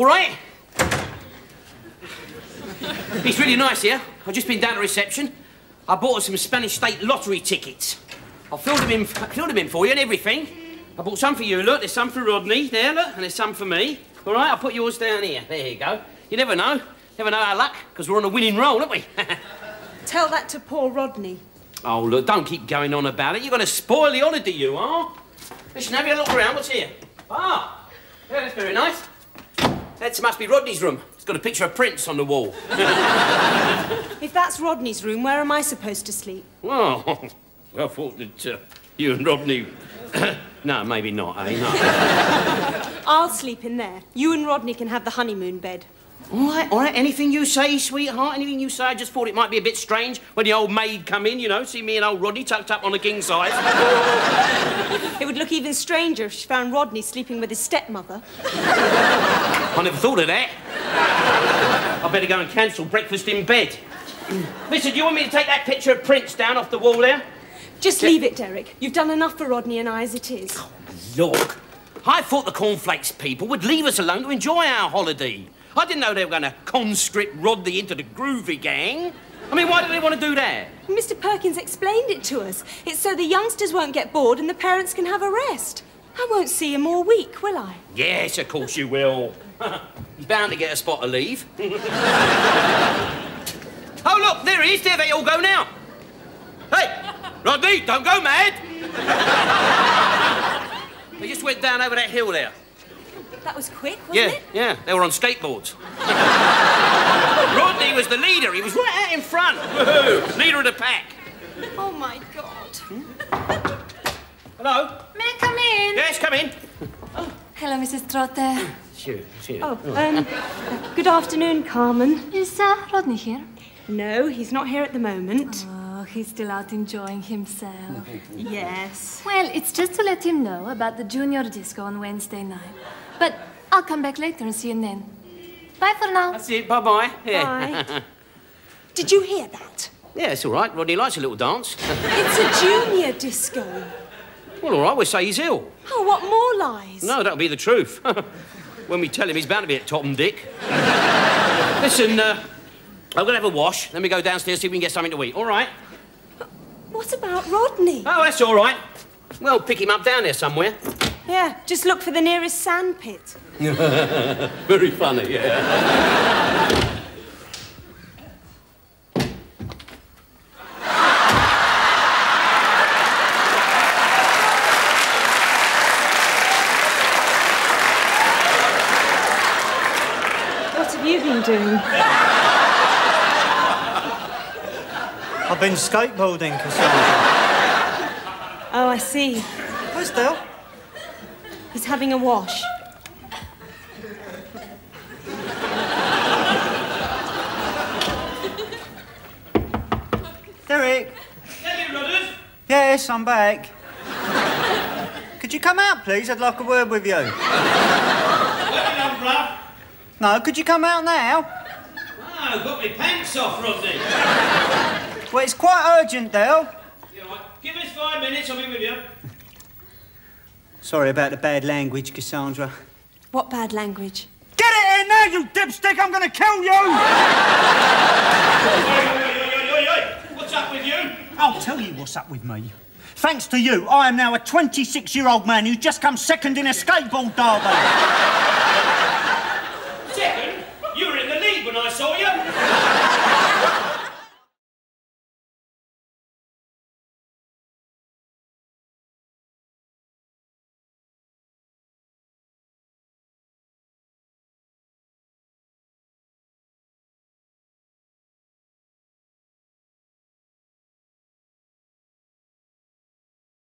All right? He's really nice here. I've just been down to reception. I bought her some Spanish state lottery tickets. I filled them in for you and everything. I bought some for you, look. There's some for Rodney, there, look. And there's some for me. All right, I'll put yours down here. There you go. You never know. Never know our luck, because we're on a winning roll, aren't we? Tell that to poor Rodney. Oh, look, don't keep going on about it. You're going to spoil the holiday, you are. Listen, have you a look around. What's here? Ah, yeah, that's very nice. That must be Rodney's room. It's got a picture of Prince on the wall. If that's Rodney's room, where am I supposed to sleep? Well, I thought that you and Rodney... No, maybe not, eh? No. I'll sleep in there. You and Rodney can have the honeymoon bed. All right, anything you say, sweetheart, anything you say. I just thought it might be a bit strange when the old maid come in, you know, see me and old Rodney tucked up on a king size. It would look even stranger if she found Rodney sleeping with his stepmother. I never thought of that. I better go and cancel breakfast in bed. Listen, do you want me to take that picture of Prince down off the wall there? Just leave it, Derek. You've done enough for Rodney and I as it is. Oh, look, I thought the cornflakes people would leave us alone to enjoy our holiday. I didn't know they were going to conscript Rodney into the groovy gang. I mean, why do they want to do that? Mr. Perkins explained it to us. It's so the youngsters won't get bored and the parents can have a rest. I won't see him all week, will I? Yes, of course you will. He's bound to get a spot to leave. Oh, look, there he is. There they all go now. Hey, Rodney, don't go mad. They just went down over that hill there. That was quick, wasn't it? Yeah, they were on skateboards. Rodney was the leader. He was right out in front. Woohoo! Leader of the pack. Oh, my God. Hello? May I come in? Yes, come in. Oh. Hello, Mrs. Trotter. It's you. Oh, good afternoon, Carmen. Is Rodney here? No, he's not here at the moment. Oh, he's still out enjoying himself. Yes. Well, it's just to let him know about the junior disco on Wednesday night. But I'll come back later and see him then. Bye for now. That's it. Bye-bye. Yeah. Bye. Did you hear that? Yeah, it's all right. Rodney likes a little dance. It's a junior disco. Well, all right, we'll say he's ill. Oh, what more lies? No, that'll be the truth. When we tell him, he's bound to be at Top and Dick. Listen, I'm going to have a wash. Then we go downstairs, see if we can get something to eat. All right? But what about Rodney? Oh, that's all right. Well, pick him up down there somewhere. Yeah, just look for the nearest sand pit. Very funny, yeah. What have you been doing? I've been skateboarding, Cassandra. Oh, I see. Where's Del? He's having a wash. Derek. Hello, yes, I'm back. Could you come out, please? I'd like a word with you. No, could you come out now? No, got my pants off, Rodney. Well, it's quite urgent, Del. Yeah, right. Give us 5 minutes, I'll be with you. Sorry about the bad language, Cassandra. What bad language? Get it in there, you dipstick! I'm going to kill you! Oi, what's up with you? I'll tell you what's up with me. Thanks to you, I am now a 26-year-old man who's just come second in a skateboard derby.